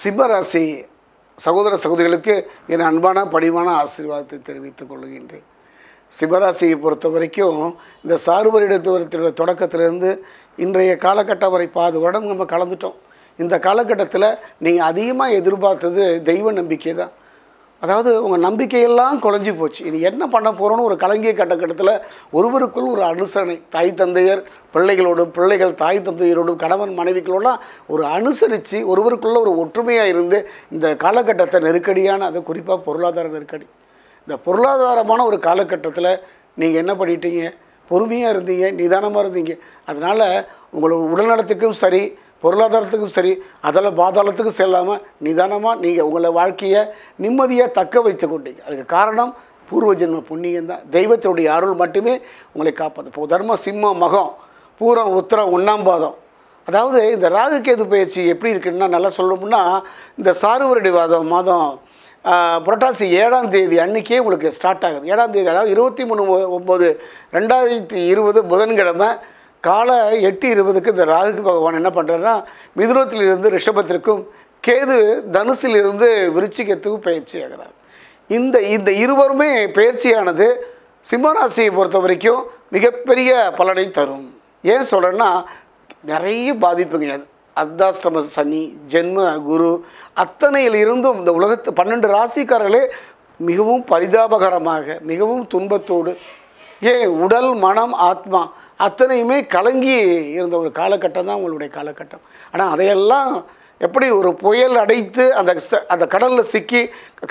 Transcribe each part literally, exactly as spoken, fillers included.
சிம்ம ராசி சகோதர சகோதரிகளுக்கு என் அன்பான பணிவான ஆசீர்வாதத்தை தெரிவித்துக் கொள்கின்றேன். சிம்மராசியை பொறுத்த வரைக்கும் இந்த சார்வரிடத்துவத்தினுடைய தொடக்கத்திலிருந்து இன்றைய காலகட்டம் வரை பாதி வருடம் நம்ம கலந்துட்டோம். இந்த காலகட்டத்தில் நீங்கள் அதிகமாக எதிர்பார்த்தது தெய்வ நம்பிக்கை தான். அதாவது உங்கள் நம்பிக்கையெல்லாம் குறைஞ்சி போச்சு. இனி என்ன பண்ண போகிறோன்னு ஒரு கலங்கிய கட்டக்கட்டத்தில் ஒருவருக்குள் ஒரு அனுசரணை, தாய் தந்தையர் பிள்ளைகளோடும் பிள்ளைகள் தாய் தந்தையரோடும் கணவன் மனைவிகளோடலாம் ஒரு அனுசரித்து ஒருவருக்குள்ளே ஒரு ஒற்றுமையாக இருந்து இந்த காலகட்டத்தை நெருக்கடியான, அது குறிப்பாக பொருளாதார நெருக்கடி, இந்த பொருளாதாரமான ஒரு காலகட்டத்தில் நீங்கள் என்ன பண்ணிட்டீங்க, பொறுமையாக இருந்தீங்க, நிதானமாக இருந்தீங்க. அதனால் உங்களோட உடல்நலத்துக்கும் சரி, பொருளாதாரத்துக்கும் சரி, அதில் பாதாளத்துக்கும் செல்லாமல் நிதானமாக நீங்கள் உங்களை வாழ்க்கையை நிம்மதியாக தக்க வைத்து கொண்டீங்க. அதுக்கு காரணம் பூர்வ ஜென்ம புண்ணியம் தான். தெய்வத்தினுடைய அருள் மட்டுமே உங்களை காப்பாற்று. இப்போ தர்மம் சிம்மம் மகம் பூரம் உத்திரம் ஒன்றாம் பாதம், அதாவது இந்த ராகுகேது பயிற்சி எப்படி இருக்குன்னா நல்லா சொல்லணும்னா, இந்த சார்வருடைய வாதம் மாதம் புரட்டாசி ஏழாம் தேதி அன்றைக்கே உங்களுக்கு ஸ்டார்ட் ஆகுது. ஏழாம் தேதி அதாவது இருபத்தி மூணு ஒம்பது ரெண்டாயிரத்தி இருபது புதன்கிழமை காலை எட்டு இருபதுக்கு இந்த ராகு பகவான் என்ன பண்ணுறாருன்னா, மிதுனத்திலிருந்து ரிஷபத்திற்கும் கேது தனுசிலிருந்து விருச்சிகத்துக்கும் பயிற்சி ஆகிறார். இந்த இந்த இருவருமே பயிற்சியானது சிம்மராசியை பொறுத்த வரைக்கும் மிகப்பெரிய பலனை தரும். ஏன் சொல்கிறேன்னா, நிறைய பாதிப்புங்க. அது அர்த்தாஷ்டம சனி, ஜென்ம குரு, அத்தனையில் இருந்தும் இந்த உலகத்து பன்னெண்டு ராசிக்காரர்களே மிகவும் பரிதாபகரமாக, மிகவும் துன்பத்தோடு, ஏன் உடல் மனம் ஆத்மா அத்தனையுமே கலங்கி இருந்த ஒரு காலகட்டம் தான் உங்களுடைய காலகட்டம். ஆனால் அதையெல்லாம் எப்படி ஒரு புயல் அடைத்து அந்த அந்த கடலில் சிக்கி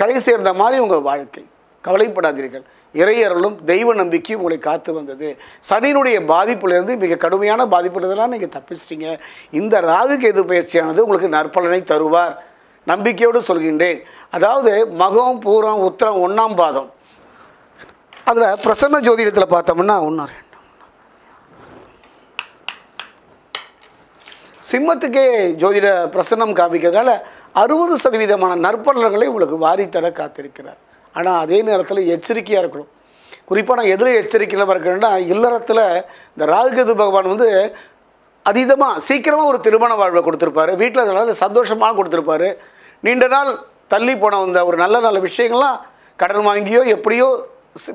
கரை சேர்ந்த மாதிரி உங்கள் வாழ்க்கை. கவலைப்படாதீர்கள், இறையருளும் தெய்வ நம்பிக்கையும் உங்களை காத்து வந்தது. சனியினுடைய பாதிப்புலேருந்து மிக கடுமையான பாதிப்புலேருந்துலாம் நீங்கள் தப்பிச்சிட்டிங்க. இந்த ராகுகேது பயிற்சியானது உங்களுக்கு நற்பலனை தருவார், நம்பிக்கையோடு சொல்கின்றேன். அதாவது மகம் பூரம் உத்திரம் ஒன்றாம் பாதம், அதில் பிரசன்ன ஜோதிடத்தில் பார்த்தோம்னா ஒன்று சிம்மத்துக்கே ஜோதிட பிரசன்னம் காமிக்கிறதுனால அறுபது சதவீதமான நற்பலன்களை உங்களுக்கு வாரித்தர காத்திருக்கிறார். ஆனால் அதே நேரத்தில் எச்சரிக்கையாக இருக்கணும். குறிப்பாக நான் எதிரே எச்சரிக்கையில் இருக்கணும்னா, இல்லறத்தில் இந்த ராகுகேது பகவான் வந்து அதீதமாக சீக்கிரமாக ஒரு திருமண வாழ்வை கொடுத்துருப்பாரு, வீட்டில் அதனால சந்தோஷமாக கொடுத்துருப்பாரு. நீண்ட நாள் தள்ளி போன இந்த ஒரு நல்ல நல்ல விஷயங்கள்லாம் கடன் வாங்கியோ எப்படியோ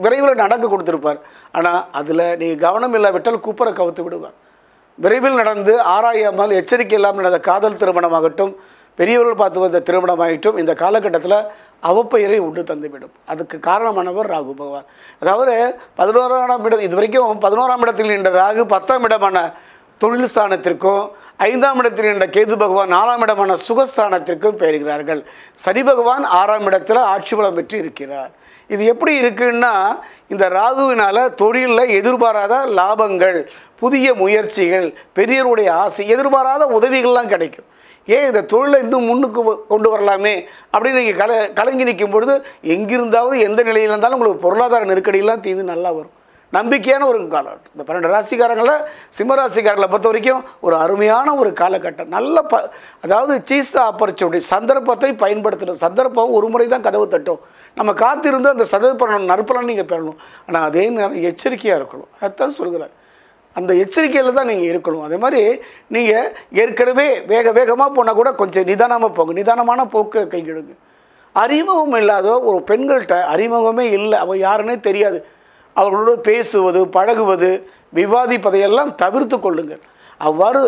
விரைவில் நடக்க கொடுத்துருப்பார். ஆனால் அதில் நீங்கள் கவனம் இல்லாவிட்டால் குப்பரை கவுத்து விடுவார். விரைவில் நடந்து ஆராயாமல் எச்சரிக்கை இல்லாமல் நடந்த காதல் திருமணமாகட்டும், பெரியவர்கள் பார்த்து வந்த திருமணமாகிட்டும் இந்த காலகட்டத்தில் அவப்பெயரை உண்டு தந்துவிடும். அதுக்கு காரணமானவர் ராகு பகவான். அதாவது பதினோராம் இடம், இது வரைக்கும் பதினோராம் இடத்தில் நின்ற ராகு பத்தாம் இடமான தொழில் ஸ்தானத்திற்கும், ஐந்தாம் இடத்தில் நின்ற கேது பகவான் நாலாம் இடமான சுகஸ்தானத்திற்கும் பெயர்கிறார்கள். சனி பகவான் ஆறாம் இடத்தில் ஆட்சி பலம் பெற்று இருக்கிறார். இது எப்படி இருக்குன்னா, இந்த ராகுவினால் தொழிலில் எதிர்பாராத லாபங்கள், புதிய முயற்சிகள், பெரியவருடைய ஆசை, எதிர்பாராத உதவிகள்லாம் கிடைக்கும். ஏன் இந்த தொழிலை இன்னும் முன்னுக்கு கொண்டு வரலாமே அப்படின்னு நீங்கள் கல கலங்கி நிற்கும் பொழுது எங்கிருந்தாவது எந்த நிலையில் இருந்தாலும் உங்களுக்கு பொருளாதார நெருக்கடியெல்லாம் தீர்ந்து நல்லா வரும். நம்பிக்கையான ஒரு காலகட்டம். இந்த பன்னெண்டு ராசிக்காரங்களை சிம்மராசிக்காரங்களை பொறுத்த வரைக்கும் ஒரு அருமையான ஒரு காலகட்டம். நல்ல ப அதாவது சீஸ்த ஆப்பர்ச்சுனிட்டி, சந்தர்ப்பத்தை பயன்படுத்தணும். சந்தர்ப்பம் ஒரு முறை தான் கதவு தட்டும். நம்ம காத்திருந்து அந்த சதவீதம் நற்பலன் நீங்கள் பெறணும். ஆனால் அதே நேரம் எச்சரிக்கையாக இருக்கணும். அதைத்தான் சொல்கிறார். அந்த எச்சரிக்கையில் தான் நீங்கள் இருக்கணும். அதே மாதிரி நீங்கள் ஏற்கனவே வேக வேகமாக போனால் கூட கொஞ்சம் நிதானமாக போங்க. நிதானமான போக்கு கையிடுங்க. அறிமுகம் இல்லாத ஒரு பெண்கள்கிட்ட, அறிமுகமே இல்லை, அவள் யாருன்னே தெரியாது, அவர்களோடு பேசுவது பழகுவது விவாதிப்பதையெல்லாம் தவிர்த்து கொள்ளுங்கள். அவ்வாறு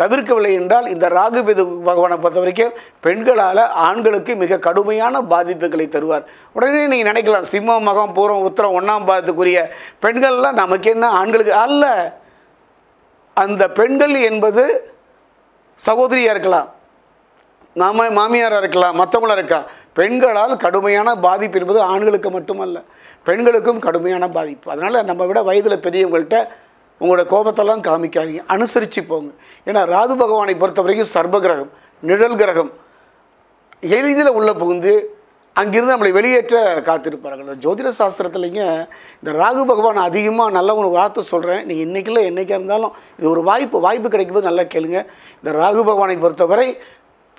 தவிர்க்கவில்லை என்றால் இந்த ராகுகேது பகவானை பொறுத்த வரைக்கும் பெண்களால் ஆண்களுக்கு மிக கடுமையான பாதிப்புகளை தருவார். உடனே நீங்கள் நினைக்கலாம், சிம்மம் மகம் பூரம் உத்திரம் ஒன்றாம் பாதத்துக்குரிய பெண்கள்லாம் நமக்கு என்ன ஆண்களுக்கு அல்ல. அந்த பெண்கள் என்பது சகோதரியாக இருக்கலாம், மாம மாமியாராக இருக்கலாம், மற்றவங்களாக இருக்கா. பெண்களால் கடுமையான பாதிப்பு என்பது ஆண்களுக்கு மட்டுமல்ல, பெண்களுக்கும் கடுமையான பாதிப்பு. அதனால் நம்ம விட வயதில் பெரியவங்கள்ட்ட உங்களோட கோபத்தெல்லாம் காமிக்காதீங்க, அனுசரித்து போங்க. ஏன்னா ராகு பகவானை பொறுத்த வரைக்கும் சர்ப கிரகம், நிழல் கிரகம், எளிதில் உள்ளே புகுந்து அங்கிருந்து நம்மளை வெளியேற்ற காத்திருப்பார்கள். ஜோதிட சாஸ்திரத்துலேங்க இந்த ராகு பகவான் அதிகமாக நல்ல ஒரு வார்த்தை சொல்கிறேன். நீங்கள் இன்றைக்கில்ல என்றைக்காக இருந்தாலும் இது ஒரு வாய்ப்பு, வாய்ப்பு கிடைக்கும்போது நல்லா கேளுங்க. இந்த ராகு பகவானை பொறுத்தவரை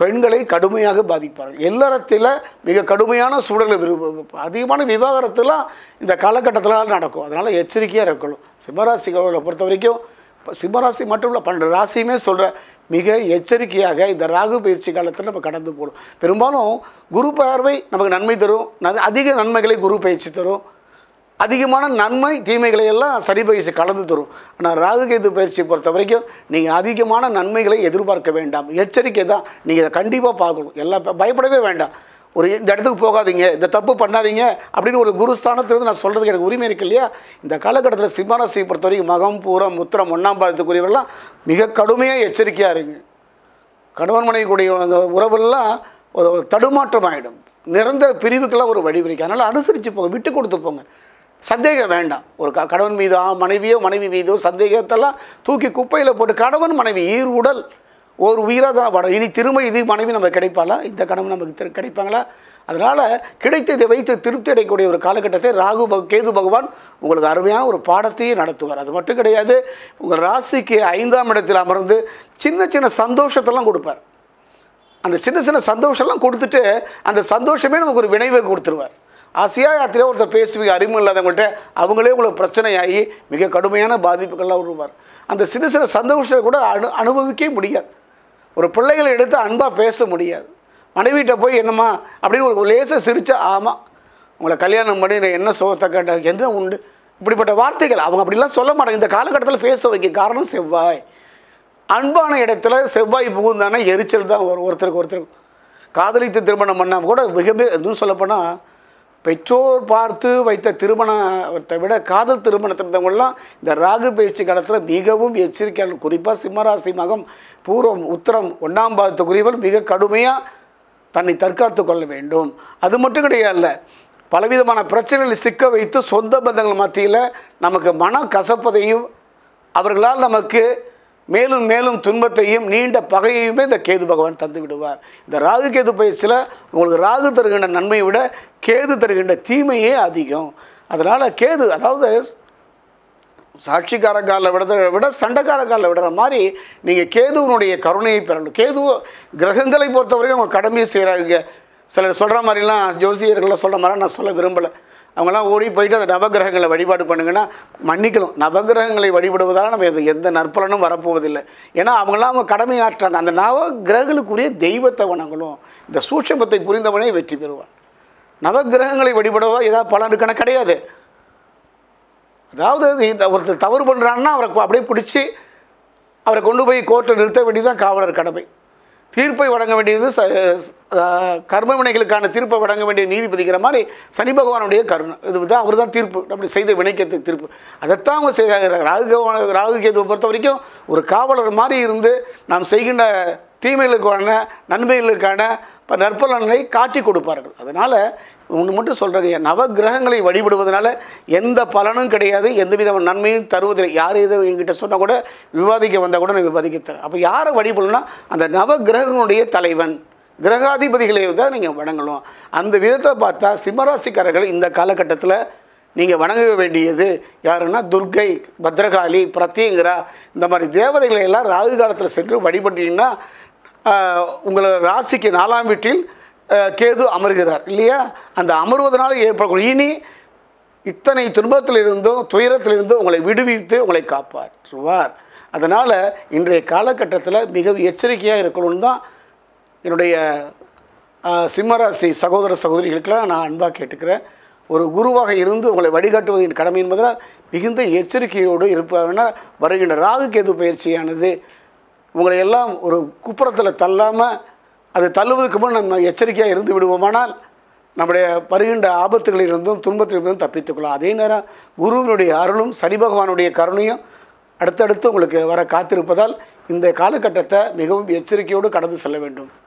பெண்களை கடுமையாக பாதிப்பார்கள். இல்லறத்தில் மிக கடுமையான சூழலை விரும்ப அதிகமான விவாகரத்துலாம் இந்த காலகட்டத்தில் நடக்கும். அதனால் எச்சரிக்கையாக இருக்கணும். சிம்மராசிகளை பொறுத்த வரைக்கும் சிம்மராசி மட்டும் இல்லை, பன்னெண்டு ராசியுமே சொல்கிற மிக எச்சரிக்கையாக இந்த ராகு பயிற்சி காலத்தில் நம்ம கடந்து போகணும். பெரும்பாலும் குரு பார்வை நமக்கு நன்மை தரும், அதிக நன்மைகளை குரு பயிற்சி தரும், அதிகமான நன்மை தீமைகளை எல்லாம் சனி பயிற்சி கலந்து தரும். ஆனால் ராகு கேது பயிற்சி பொறுத்த வரைக்கும் நீங்கள் அதிகமான நன்மைகளை எதிர்பார்க்க வேண்டாம், எச்சரிக்கை தான். நீங்கள் இதை கண்டிப்பாக பார்க்கணும், எல்லாம் பயப்படவே வேண்டாம். ஒரு இந்த இடத்துக்கு போகாதீங்க, இந்த தப்பு பண்ணாதீங்க அப்படின்னு ஒரு குருஸ்தானத்திலிருந்து நான் சொல்கிறதுக்கு எனக்கு உரிமை இருக்கு இல்லையா. இந்த காலகட்டத்தில் சிம்மராசியை பொறுத்த வரைக்கும் மகம் பூரம் உத்திரம் ஒன்றாம் பாதத்துக்குரியவரெல்லாம் மிக கடுமையாக எச்சரிக்கையாக இருங்க. கணவன் மனைவிக்குடைய அந்த உறவெல்லாம் ஒரு தடுமாற்றம் ஆகிடும், நிரந்தர பிரிவுக்கெல்லாம் ஒரு வழிவிருக்கு. அதனால் அனுசரித்து போங்க, விட்டு கொடுத்து போங்க, சந்தேகம் வேண்டாம். ஒரு க கணவன் மீதோ மனைவியோ மனைவி மீதோ சந்தேகத்தெல்லாம் தூக்கி குப்பையில் போட்டு, கணவன் மனைவி ஈர் உடல் ஒரு உயிராக தான் பாடம். இனி திரும்ப இது மனைவி நமக்கு கிடைப்பாளா, இந்த கணவன் நமக்கு திரு கிடைப்பாங்களா? அதனால் கிடைத்ததை வைத்து திருப்தி அடையக்கூடிய ஒரு காலகட்டத்தை ராகு பக கேது பகவான் உங்களுக்கு அருமையான ஒரு பாடத்தையே நடத்துவார். அது மட்டும் கிடையாது, உங்கள் ராசிக்கு ஐந்தாம் இடத்தில் அமர்ந்து சின்ன சின்ன சந்தோஷத்தெல்லாம் கொடுப்பார். அந்த சின்ன சின்ன சந்தோஷம்லாம் கொடுத்துட்டு அந்த சந்தோஷமே நமக்கு ஒரு வினைவை கொடுத்துருவார். ஆசியா யாத்திரையாக ஒருத்தர் பேசுவீங்க, அறிமுகம் இல்லாதவங்கள்ட்ட அவங்களே உங்களுக்கு பிரச்சனையாகி மிக கடுமையான பாதிப்புகள்லாம் உருவார். அந்த சின்ன சின்ன சந்தோஷத்தை கூட அனு அனுபவிக்கவே முடியாது. ஒரு பிள்ளைகளை எடுத்து அன்பாக பேச முடியாது. மனைவிட்ட போய் என்னம்மா அப்படின்னு ஒரு லேசாக சிரித்தா, ஆமாம் உங்களை கல்யாணம் பண்ணி நான் என்ன சோகத்தை கேட்டேன், என்ன உண்டு, இப்படிப்பட்ட வார்த்தைகள் அவங்க அப்படிலாம் சொல்ல மாட்டாங்க. இந்த காலகட்டத்தில் பேச வைக்க காரணம் செவ்வாய். அன்பான இடத்துல செவ்வாய் புகுந்தானே எரிச்சல் தான் வரும். ஒருத்தருக்கு ஒருத்தருக்கு காதலித்து திருமணம் பண்ணால் கூட மிக எதுவும் சொல்லப்போனால் பெற்றோர் பார்த்து வைத்த திருமணத்தை விட காதல் திருமணத்தில் இருந்தவங்களாம் இந்த ராகு பயிற்சி காலத்தில் மிகவும் எச்சரிக்கையாளர். குறிப்பாக சிம்மராசி மகம் பூர்வம் உத்தரம் ஒன்றாம் பாதத்துக்குரியவர் மிக கடுமையாக தன்னை தற்காத்து கொள்ள வேண்டும். அது மட்டும் கிடையாது, பலவிதமான பிரச்சனைகளை சிக்க வைத்து சொந்த பந்தங்கள் மத்தியில் நமக்கு மன கசப்பதையும் அவர்களால் நமக்கு மேலும் மேலும் துன்பத்தையும் நீண்ட பகையையுமே இந்த கேது பகவான் தந்து விடுவார். இந்த ராகு கேது பயிற்சியில் உங்களுக்கு ராகு தருகின்ற நன்மையை விட கேது தருகின்ற தீமையே அதிகம். அதனால் கேது அதாவது சாட்சிக்காரங்காலில் விடுறத விட சண்டைக்காரங்காலில் விடுற மாதிரி நீங்கள் கேதுவனுடைய கருணையை பெறணும். கேது கிரகங்களை பொறுத்த வரைக்கும் அவங்க கடமையை செய்கிறாங்க. சிலர் சொல்கிற மாதிரிலாம் ஜோசியர்கள்லாம் சொல்கிற மாதிரி நான் சொல்ல விரும்பலை. அவங்களாம் ஓடி போயிட்டு அந்த நவகிரகங்களை வழிபாடு பண்ணுங்கன்னா மன்னிக்கலாம். நவகிரகங்களை வழிபடுவதால் நம்ம எது எந்த நற்பலனும் வரப்போவதில்லை. ஏன்னா அவங்களாம் அவங்க கடமையாற்றாங்க. அந்த நவகிரகங்களுக்குரிய தெய்வத்தை வணங்கணும். இந்த சூட்சமத்தை புரிந்தவனே வெற்றி பெறுவான். நவகிரகங்களை வழிபடுவதா ஏதாவது பலன் இருக்கான கிடையாது. அதாவது இந்த ஒருத்தர் தவறு பண்ணுறான்னா அவரை அப்படியே பிடிச்சி அவரை கொண்டு போய் கோர்ட்டை நிறுத்த வேண்டியதுதான் காவலர் கடமை. தீர்ப்பை வழங்க வேண்டியது கர்மவினைகளுக்கான தீர்ப்பை வழங்க வேண்டிய நீதிபதிக்கிற மாதிரி சனி பகவானுடைய கருணை. இதுதான் அவர் தான் தீர்ப்பு, அப்படி செய்த வினைக்கத்து தீர்ப்பு. அதைத்தான் அவங்க செய்கிறாங்க. ராகு ராகு கேதுவை பொறுத்த வரைக்கும் ஒரு காவலர் மாதிரி இருந்து நாம் செய்கின்ற தீமைகளுக்கான நன்மைகளுக்கான நற்பலனை காட்டி கொடுப்பார்கள். அதனால் ஒன்று மட்டும் சொல்கிறாங்க, நவகிரகங்களை வழிபடுவதனால எந்த பலனும் கிடையாது, எந்த விதமான நன்மையும் தருவதில்லை. யார் எது என்கிட்ட சொன்னால் கூட விவாதிக்க வந்தால் கூட நான் விவாதிக்க தரேன். அப்போ யாரை வழிபடணும்னா அந்த நவகிரகங்களுடைய தலைவன் கிரகாதிபதிகளை தான் நீங்கள் வணங்கணும். அந்த விதத்தில் பார்த்தா சிம்மராசிக்காரர்கள் இந்த காலகட்டத்தில் நீங்கள் வணங்க வேண்டியது யாருன்னா துர்கை, பத்ரகாளி, பிரத்யங்கரா, இந்த மாதிரி தேவதைகளை எல்லாம் ராகு காலத்தில் சென்று வழிபட்டீங்கன்னா உங்களை ராசிக்கு நாலாம் வீட்டில் கேது அமர்கிறார் இல்லையா. அந்த அமர்வதனால ஏற்படக்கூடிய இனி இத்தனை துன்பத்திலிருந்தும் துயரத்திலிருந்தும் உங்களை விடுவித்து உங்களை காப்பாற்றுவார். அதனால் இன்றைய காலகட்டத்தில் மிகவும் எச்சரிக்கையாக இருக்கணும்னு தான் என்னுடைய சிம்மராசி சகோதர சகோதரிகளுக்கெல்லாம் நான் அன்பாக கேட்டுக்கிறேன். ஒரு குருவாக இருந்து உங்களை வழிகாட்டுவது என் கடமை என்பதனால் மிகுந்த எச்சரிக்கையோடு இருப்பதுனால் வருகின்ற ராகு கேது பயிற்சியானது உங்களை எல்லாம் ஒரு குப்புறத்தில் தள்ளாமல், அது தள்ளுவதற்கு முன் நம்ம எச்சரிக்கையாக இருந்து விடுவோமானால் நம்முடைய வருகின்ற ஆபத்துகளிலிருந்தும் துன்பத்திலிருந்தும் தப்பித்துக்கொள்ளலாம். அதே நேரம் குருவினுடைய அருளும் சனி பகவானுடைய கருணையும் அடுத்தடுத்து உங்களுக்கு வர காத்திருப்பதால் இந்த காலகட்டத்தை மிகவும் எச்சரிக்கையோடு கடந்து செல்ல வேண்டும்.